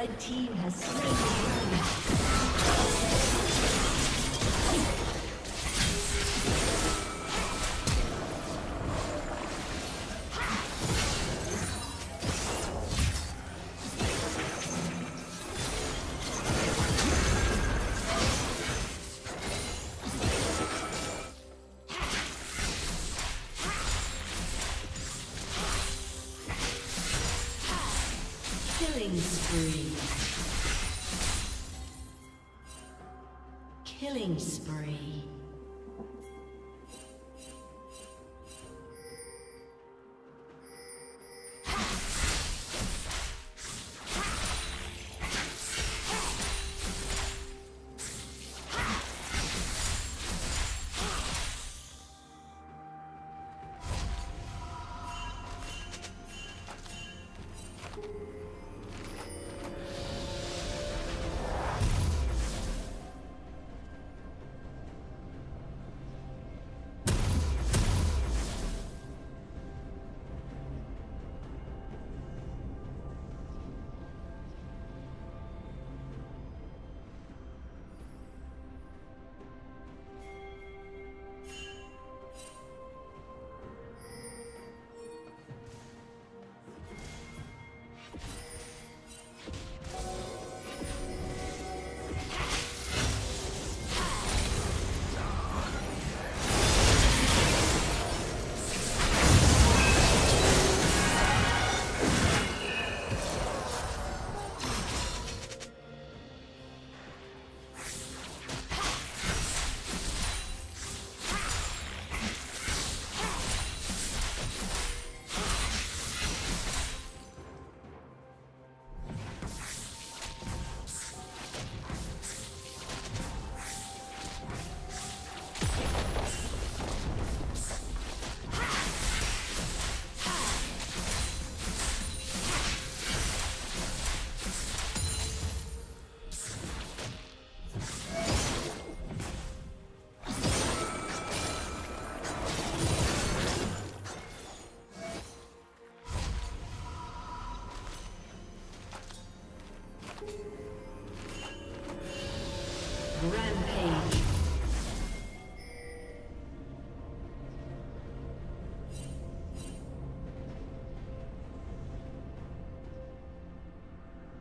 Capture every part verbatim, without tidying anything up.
Red team has slain the dragon. Killing spree. Killing spree.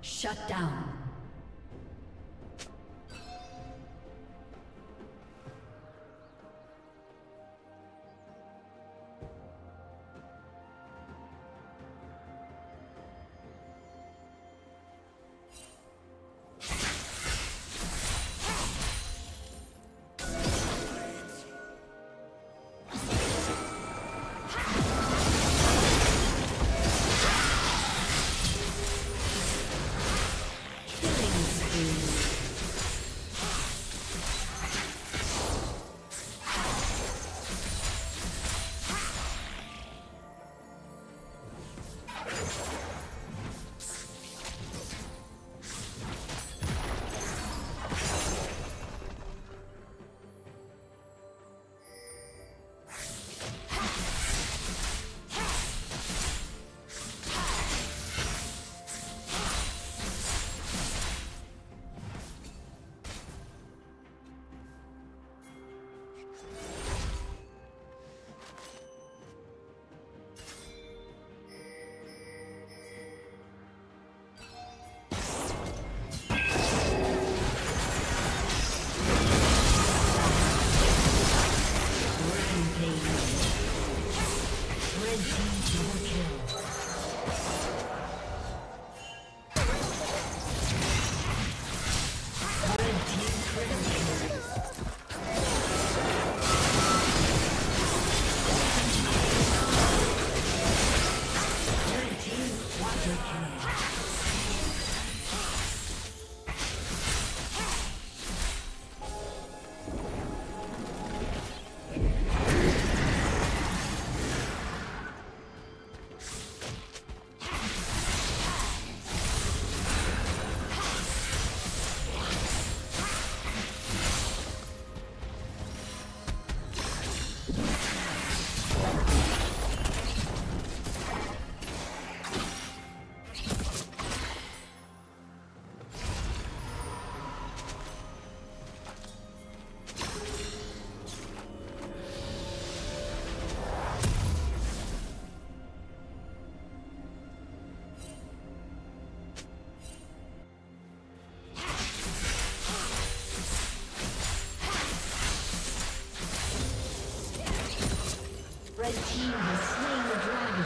Shut down. Red team has slain the dragon.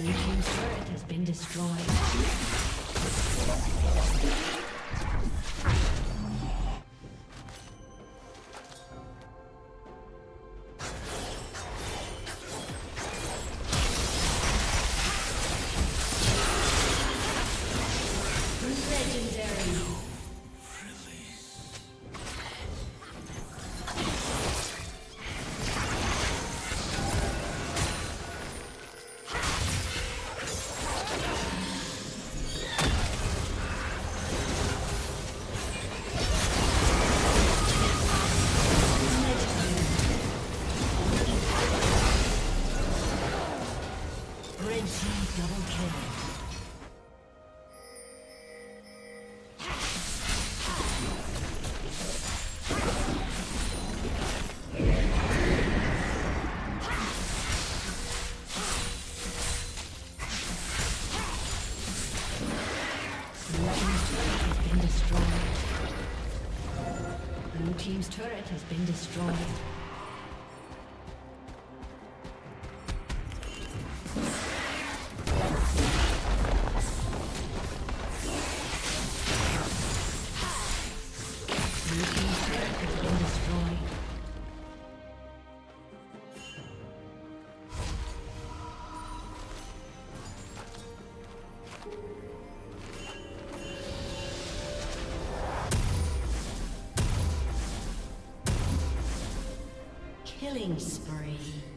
Blue team's turret has been destroyed. Blue team's turret has been destroyed. Killing spree.